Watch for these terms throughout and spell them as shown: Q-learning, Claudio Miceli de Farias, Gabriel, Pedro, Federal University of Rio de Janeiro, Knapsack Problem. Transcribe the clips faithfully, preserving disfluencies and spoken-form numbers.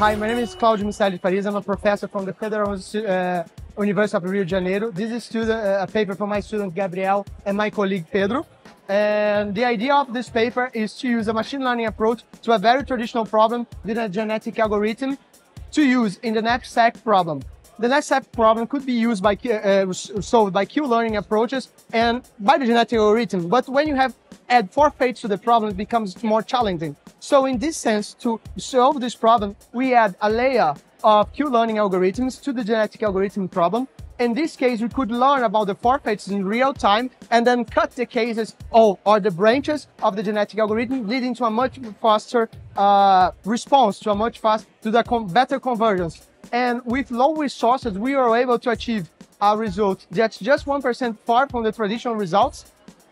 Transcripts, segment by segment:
Hi, my name is Claudio Miceli de Farias. I'm a professor from the Federal uh, University of Rio de Janeiro. This is student, uh, a paper from my student Gabriel and my colleague Pedro. And the idea of this paper is to use a machine learning approach to a very traditional problem with a genetic algorithm to use in the knapsack problem. The knapsack problem could be used by, uh, solved by Q-learning approaches and by the genetic algorithm. But when you have add forfeits to the problem, it becomes more challenging. So in this sense, to solve this problem, we add a layer of Q-learning algorithms to the genetic algorithm problem. In this case, we could learn about the forfeits in real time and then cut the cases or, or the branches of the genetic algorithm, leading to a much faster uh, response, to a much faster, to the com better convergence. And with low resources, we are able to achieve a result that's just one percent far from the traditional results,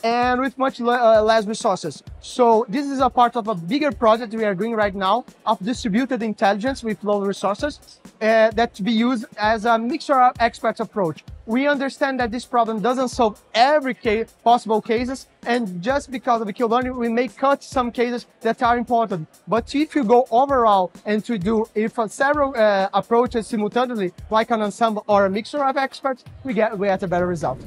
and with much le uh, less resources. So this is a part of a bigger project we are doing right now of distributed intelligence with low resources uh, that be used as a mixture of experts approach. We understand that this problem doesn't solve every case, possible cases, and just because of the Q-learning, we may cut some cases that are important. But if you go overall and to do if uh, several uh, approaches simultaneously, like an ensemble or a mixture of experts, we get, we get a better result.